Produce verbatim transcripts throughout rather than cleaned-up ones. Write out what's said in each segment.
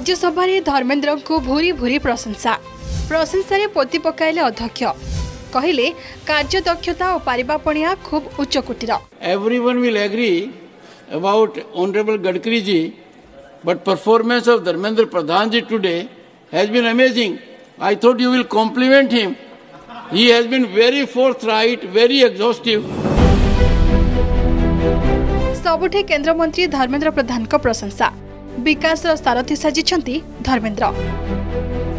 राज्यसभा धर्मेन्द्र को भूरी भूरी प्रशंसा प्रशंसा पोति पकाइले अध्यक्ष कहले कार्य दक्षता और पारिबापणिया खूब उच्चकोटीर। Everyone will agree about honourable Gadkari ji, but performance of Dharmendra Pradhan ji today has been amazing. I thought you will compliment him. He has been very forthright, very exhaustive. सबुठे केंद्र मंत्री धर्मेंद्र प्रधान को प्रशंसा विकास सारथी साजिछंती धर्मेंद्र।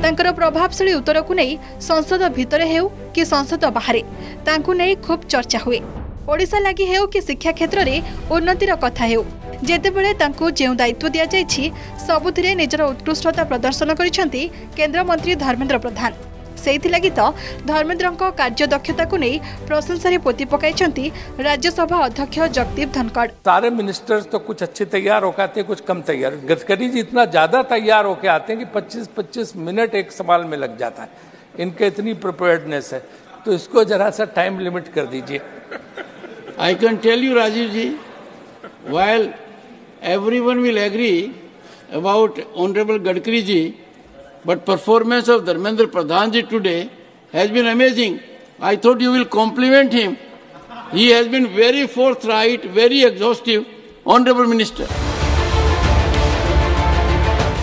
तांकर प्रभावशाली उत्तर को नहीं संसद भितर हेउ कि संसद बाहरे तांकु नहीं खूब चर्चा हुए। ओडिशा लगी हेउ कि शिक्षा क्षेत्र में उन्नतिर कथा हेउ जेतेबेले तांकु जेउ दायित्व दिया जाइछि सबुथिरे निजर उत्कृष्टता प्रदर्शन करिसेंती केंद्र मंत्री धर्मेंद्र प्रधान। सेइथिलागि तो धर्मेंद्रक कार्यदक्षता को नहीं प्रशंसा पोति पकाइछंती राज्यसभा अध्यक्ष जगदीप धनखड़। सारे मिनिस्टर्स तो कुछ अच्छे तैयार होकर आते हैं, कुछ कम तैयार। गडकरी जी इतना ज्यादा तैयार होकर आते हैं कि पच्चीस पच्चीस मिनट एक सवाल में लग जाता है। इनके इतनी प्रिपेयर्डनेस है, तो इसको जरा सा टाइम लिमिट कर दीजिए। I can tell you Rajiv ji, while everyone will agree about honourable Gadkari ji, but performance of Dharmendra Pradhan ji today has been amazing. I thought you will compliment him. He has been very forthright, very exhaustive, honorable minister.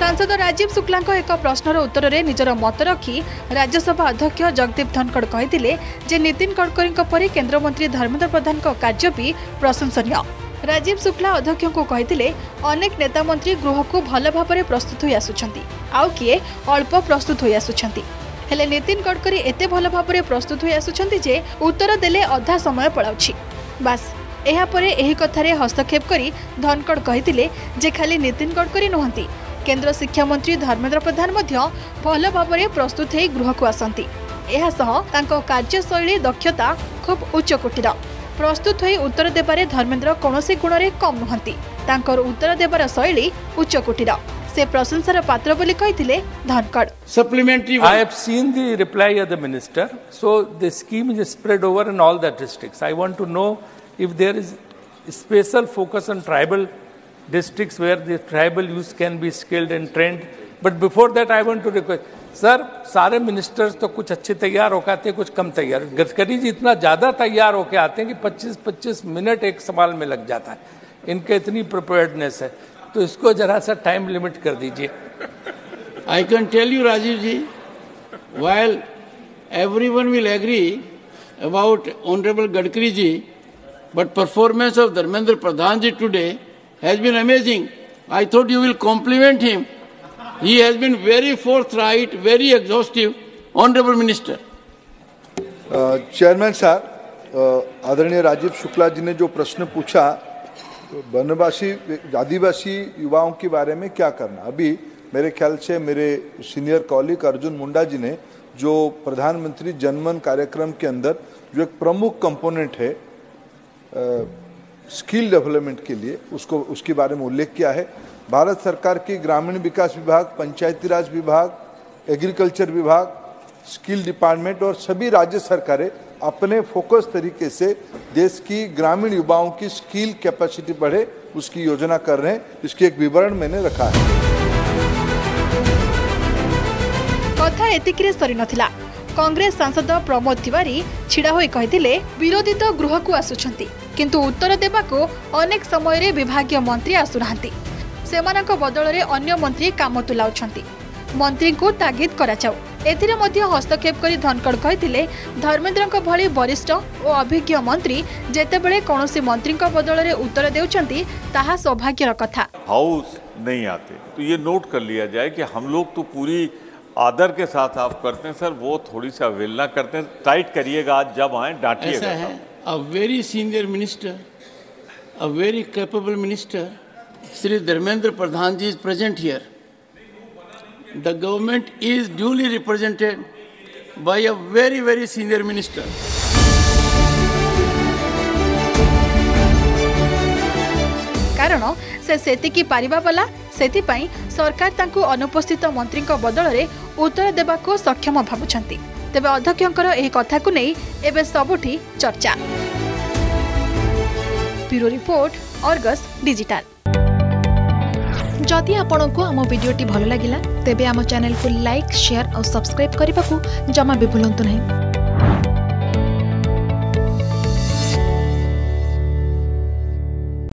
सांसद राजीव शुक्ला को एक प्रश्नर उत्तर रे निजर मत रखी राज्यसभा अध्यक्ष जगदीप धनखड़ कहितिले जे नीतिन गडकरी को परे केंद्र मंत्री धर्मेंद्र प्रधान को कार्य भी प्रशंसनीय। राजीव शुक्ला अध्यक्ष को कहितिले अनेक नेता मंत्री गृह को भल भाव प्रस्तुत हो आसुछंती, आउ किए अल्प प्रस्तुत हो आसुछंती। हेले नीतिन गडकरी एते भल भाव प्रस्तुत हो आसुछंती जे उत्तर देले अधा समय पळाउछि। बास एहा परे एही कथारे हस्तक्षेप करी धनखड़ कहितिले जे खाली नीतिन गडकरी नहंती केंद्र शिक्षा मंत्री धर्मेंद्र प्रधान मध्य भल भाव प्रस्तुत होई गृह को आसंती। एहा सह तांको कार्यशैली दक्षता खूब उच्चकोटीर। प्रस्तुत होई उत्तर देबारे धर्मेंद्र कौनसी गुणरे कम नहंती, तांकर उत्तर देबार शैली उच्चकोटीर। से प्रशंसार पात्र बोली कहिथिले Dhankhar. Supplementary I have seen the reply of the minister, so the scheme is spread over in all the districts. I want to know if there is special focus on tribal districts where the tribal youth can be skilled and trained. But before that I want to request sir, सारे ministers तो कुछ अच्छे तैयार होकर आते हैं, कुछ कम तैयार। गडकरी जी इतना ज़्यादा तैयार होकर आते हैं कि पच्चीस पच्चीस मिनट एक सवाल में लग जाता है। इनके इतनी प्रिपेयर्डनेस है, तो इसको जरा सा टाइम लिमिट कर दीजिए। I can tell you Rajiv ji, while everyone will agree about honourable Gadkari ji, but performance of Dharmendra Pradhan ji today has been amazing. I thought you will compliment him. He has been very forthright, very exhaustive, honorable minister. Chairman sir, आदरणीय राजीव शुक्ला जी ने जो प्रश्न पूछा वनवासी आदिवासी युवाओं के बारे में क्या करना, अभी मेरे ख्याल से मेरे सीनियर कॉलीग अर्जुन मुंडा जी ने जो प्रधानमंत्री जनमन कार्यक्रम के अंदर जो एक प्रमुख कंपोनेंट है स्किल डेवलपमेंट के लिए उसको उसके बारे में उल्लेख किया है। भारत सरकार के ग्रामीण विकास विभाग, पंचायती राज विभाग, एग्रीकल्चर विभाग, स्किल डिपार्टमेंट और सभी राज्य सरकारें अपने फोकस तरीके से देश की ग्रामीण युवाओं की स्किल कैपेसिटी बढ़े उसकी योजना कर रहे हैं। इसके एक विवरण मैंने रखा है। कथा एतिकरे सरी नथिला। कांग्रेस सांसद प्रमोद तिवारी छिड़ा होई कहिदिले विरोधी तो गृह को आसुछंती किंतु उत्तर देबा को अनेक समय रे विभागीय मंत्री आसुनांती। सेमानक बदलरे अन्य मंत्री काम तुलाउछंती। मंत्री को तागिद कराचाउ। एथिरे मध्ये हस्तक्षेप करी धनखड़ कहिदिले धर्मेंद्रक भली वरिष्ठ और अभिज्ञ मंत्री जेतेबेले कोनोसी मंत्रीक बदलरे उत्तर देउछंती ताहा सौभाग्यर कथा। हाउस नहीं आते तो ये नोट कर लिया जाए कि हम लोग तो पूरी आदर के साथ आप करते हैं सर, वो थोड़ी सा अवेलना करते हैं। टाइट करिएगा, आज जब आए डांटिएगा। A very senior minister, a very capable minister Shri Dharmendra Pradhan ji is present here. The government is duly represented by a very very senior minister. कारण से सेतिकी पारिबा वाला सेति पई सरकार तांकु अनुपस्थित मंत्री को बदल रे उत्तर देबा को सक्षम भाबुछंती। तबे अध्यक्षकर एही कथा को नै एबे सबुठी चर्चा। Bureau report, Argus digital. जदि आपण को आम भिडियोटी भल लगा तेब आम चैनल को लाइक शेयर और सब्सक्राइब करने को जमा भी भूलु नहीं।